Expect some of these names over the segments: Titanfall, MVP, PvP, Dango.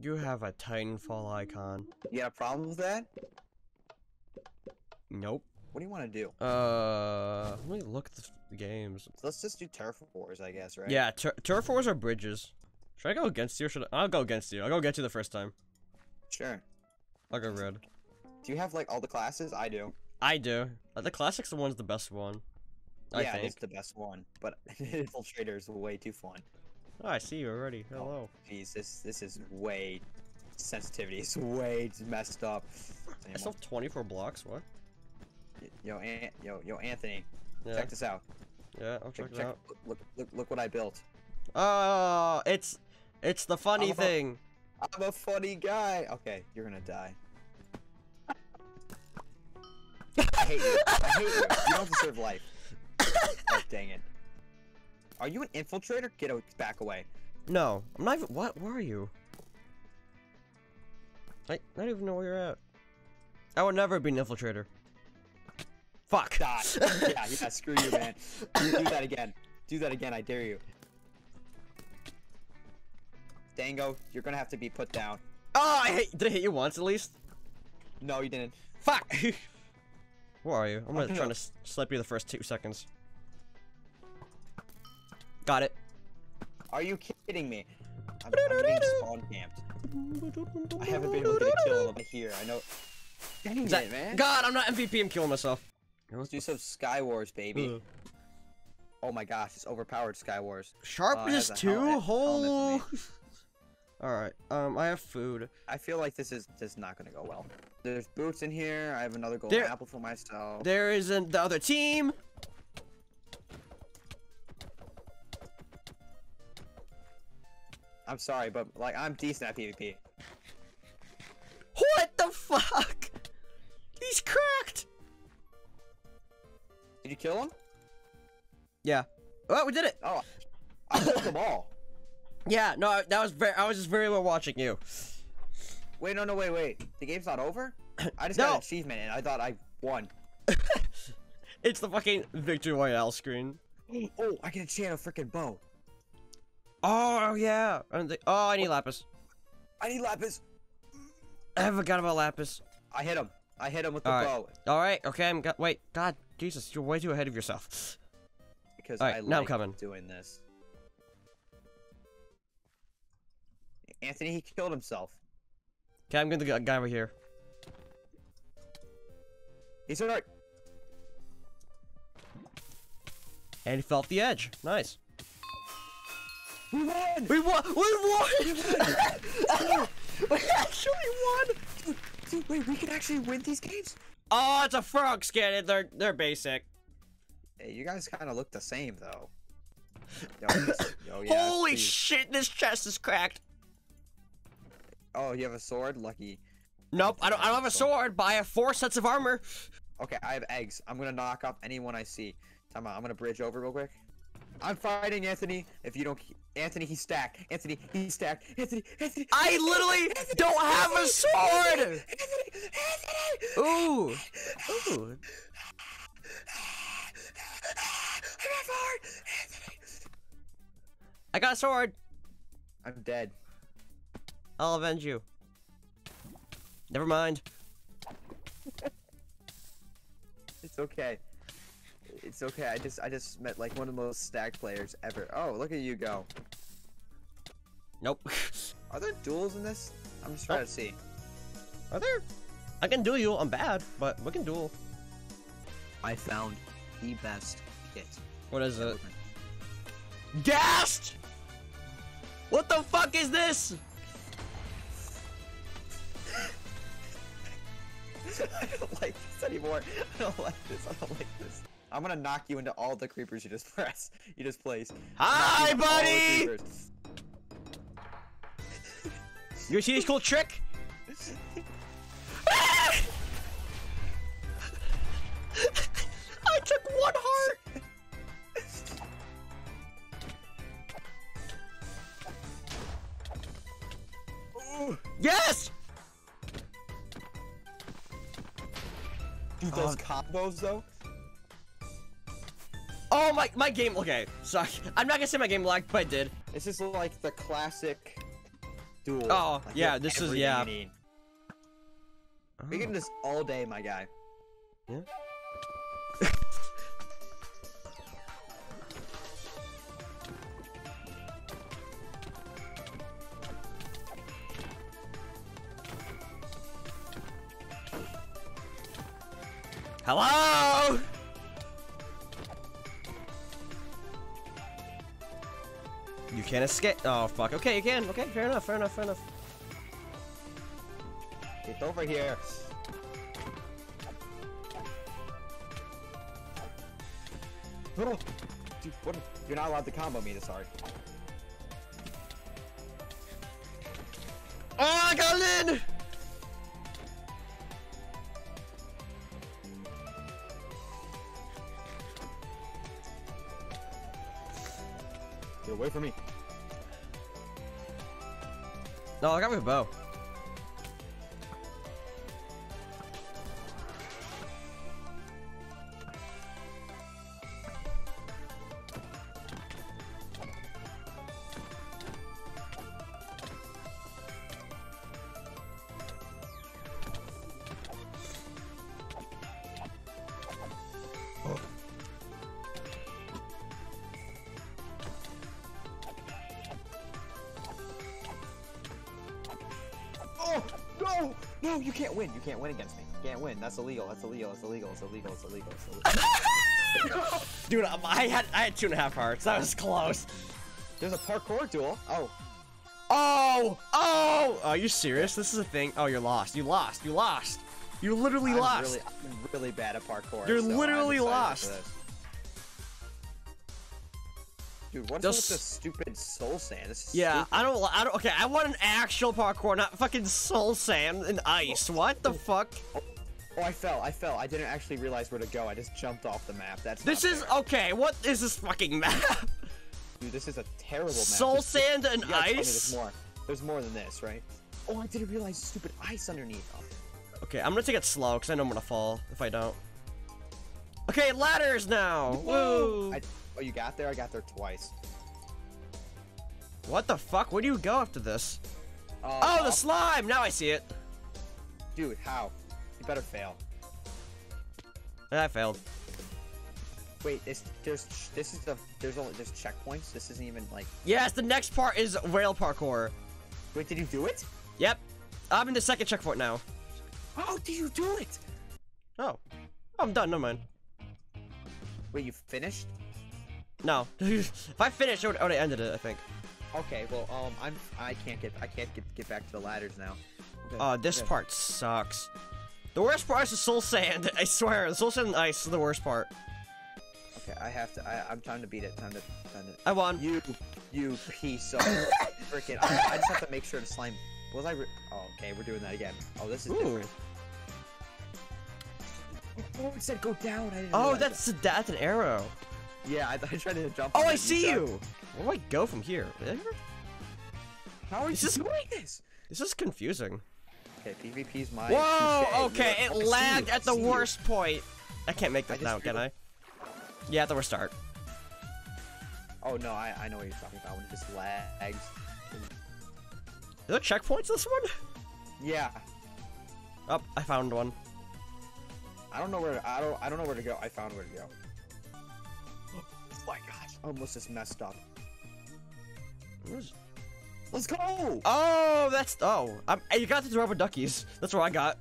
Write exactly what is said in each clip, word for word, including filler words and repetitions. You have a Titanfall icon. You got a problem with that? Nope. What do you want to do? Uh, let me look at the games. So let's just do turf wars, I guess, right? Yeah, tur turf wars or bridges. Should I go against you or should I? I'll go against you. I'll go get you the first time. Sure. I'll go red. Do you have, like, all the classes? I do. I do. The classic's the one's the best one. I yeah, think. It's the best one, but Infiltrator is way too fun. Oh, I see you already. Hello. Jeez, oh, this this is way sensitivity is way messed up. Anymore. I still have twenty-four blocks. What? Yo, An yo, yo, Anthony, yeah. Check this out. Yeah, I'll check, check it check, out. Look, look, look what I built. Oh, it's it's the funny I'm thing. A, I'm a funny guy. Okay, you're gonna die. I hate you. I hate you. You don't deserve life. Oh, dang it. Are you an infiltrator? Get back away. No, I'm not even. What? Where are you? I, I don't even know where you're at. I would never be an infiltrator. Fuck. Die. yeah, yeah, screw you, man. You do that again. Do that again, I dare you. Dango, you're gonna have to be put down. Oh, I hit. Did I hit you once at least? No, you didn't. Fuck! Where are you? I'm gonna try to slip you the first two seconds. Got it. Are you kidding me? I'm, I'm being spawn camped. I haven't been able to get a kill over here. I know. Dang it, that, man. God, I'm not M V P. I'm killing myself. Let's do some Sky Wars, baby. Uh. Oh my gosh, it's overpowered Sky Wars. Sharpness uh, two whole. All right. Um, I have food. I feel like this is just not gonna go well. There's boots in here. I have another golden there, apple for myself. There isn't the other team. I'm sorry, but like I'm decent at PvP. What the fuck? He's cracked. Did you kill him? Yeah. Oh, we did it. Oh, I killed them all. Yeah, no, I, that was very, I was just very well watching you. Wait, no, no, wait, wait. The game's not over? I just no. got an achievement and I thought I won. It's the fucking Victory Royale screen. Oh, I can enchant a freaking bow. Oh, yeah. I think, oh, I need lapis. I need lapis. I forgot about lapis. I hit him. I hit him with the All right. bow. All right, okay. I'm got. Wait, God, Jesus, you're way too ahead of yourself. Because All right, I like now I'm coming. doing this. Anthony, he killed himself. Okay, I'm gonna get a guy over here. He's alright. And he fell off the edge. Nice. We won! We won! We won! We, won. we actually won! Dude, dude, wait, we can actually win these games? Oh, it's a frog skin. They're they're basic. Hey, you guys kind of look the same though. Yo, this, yo, yeah, holy please. shit! This chest is cracked. Oh, you have a sword? Lucky. Nope, I don't I don't have a sword, but I have four sets of armor. Okay, I have eggs. I'm gonna knock off anyone I see. Time out, I'm gonna bridge over real quick. I'm fighting Anthony. If you don't Anthony, he's stacked. Anthony, he's stacked. Anthony, Anthony. I Anthony, literally Anthony, don't have Anthony, a sword! Anthony, Anthony, Anthony. Ooh. Ooh. I got a sword! Anthony. I got a sword! I'm dead. I'll avenge you. Never mind. It's okay. It's okay. I just I just met like one of the most stacked players ever. Oh, look at you go. Nope. Are there duels in this? I'm just trying oh. to see. Are there? I can duel you. I'm bad, but we can duel. I found the best kit. What is it? Gassed! What the fuck is this? I don't like this anymore. I don't like this. I don't like this. I'm gonna knock you into all the creepers you just press. You just place. Hi, buddy! You see this cool trick? I took one heart! Ooh. Yes! Dude, those uh, combos though. Oh my my game. Okay, So I, I'm not gonna say my game lagged, but I did. This is like the classic duel. Oh, like, yeah, this is, yeah. You oh. We can do this all day, my guy. Yeah. Hello? You can't escape. Oh, fuck. Okay, you can. Okay, fair enough, fair enough, fair enough. Get over here. Dude, what? You're not allowed to combo me this hard. Oh, I got it in! Get away from me. No, I got my bow. No! No, you can't win. You can't win against me. You can't win. That's illegal. That's illegal. That's illegal. It's illegal. It's illegal. It's illegal. No. Dude, um, I had I had two and a half hearts. That was close. There's a parkour duel. Oh. Oh! Oh! Are you serious? This is a thing. Oh, you're lost. You lost. You lost. You literally I'm lost. Really, I'm really bad at parkour. You're so literally lost. Dude, what's this... with the stupid soul sand? This is yeah, stupid. I don't. I don't. Okay, I want an actual parkour, not fucking soul sand and ice. Oh, what the oh, fuck? Oh, oh, I fell. I fell. I didn't actually realize where to go. I just jumped off the map. That's this is fair. Okay. What is this fucking map? Dude, this is a terrible map. Soul this, sand this, and ice. Tell me there's more. There's more than this, right? Oh, I didn't realize stupid ice underneath. Oh. Okay, I'm gonna take it slow because I know I'm gonna fall if I don't. Okay, ladders now. Whoa. Woo. I, Oh, you got there? I got there twice. What the fuck? Where do you go after this? Uh, oh, the slime! Now I see it. Dude, how? You better fail. I failed. Wait, it's, there's this is the there's only there's checkpoints. This isn't even like. Yes, the next part is rail parkour. Wait, did you do it? Yep, I'm in the second checkpoint now. Oh, did you do it? Oh, I'm done. Never mind. Wait, you finished? No, if I finished, I would have ended it. I think. Okay, well, um, I'm I can't get I can't get get back to the ladders now. Okay. Uh, this okay. part sucks. The worst part is the soul sand. I swear, the soul sand and ice is the worst part. Okay, I have to. I, I'm time to beat it. Time to. Time to. I won. You, you piece of freaking. I, I just have to make sure the slime. Was I? Re oh, okay, we're doing that again. Oh, this is Ooh. different. Oh, it said go down. I didn't oh, that's that. that's an arrow. Yeah, I, I tried to jump. Oh, I see you. you. Where do I go from here? How are you doing this? This is confusing. Okay, PvP's my. Whoa! Okay, it lagged at the worst point. I can't make that now, can I? Yeah, at the restart. Oh no, I I know what you're talking about when it just lags. Are there checkpoints in this one? Yeah. Oh, I found one. I don't know where to, I don't I don't know where to go. I found where to go. Oh my gosh, almost just messed up. Where's... Let's go! Oh, that's... Oh, I'm, you got the rubber duckies. That's what I got.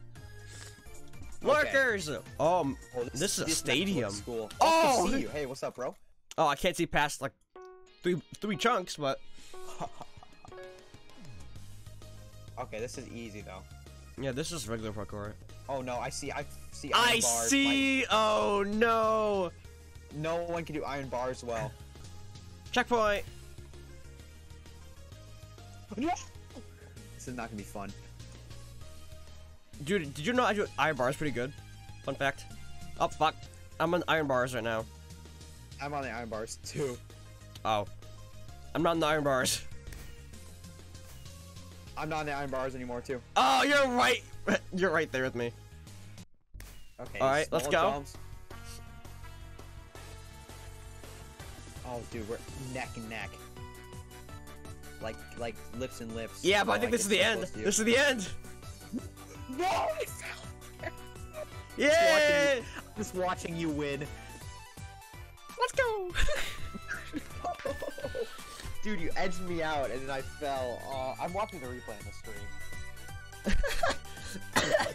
Lurkers! Okay. Um, oh, this, this is a this stadium. Cool. Oh! See you. Hey, what's up, bro? Oh, I can't see past, like, three, three chunks, but... Okay, this is easy, though. Yeah, this is regular parkour. Oh, no, I see. I see. I bars, see! Like... Oh, no! No one can do iron bar as well. Checkpoint. This is not gonna be fun. Dude, did you know I do iron bars pretty good? Fun fact. Oh fuck, I'm on iron bars right now. I'm on the iron bars too. Oh, I'm not on the iron bars. I'm not on the iron bars anymore too. Oh, you're right. You're right there with me. Okay. All right, let's go. Jumps. Oh, dude, we're neck and neck. Like, like, lips and lips. Yeah, but I think this is the end. This is the end. No, it's out there. Yeah. Just watching you win. Let's go. Dude, you edged me out, and then I fell. Uh, I'm watching the replay on the stream.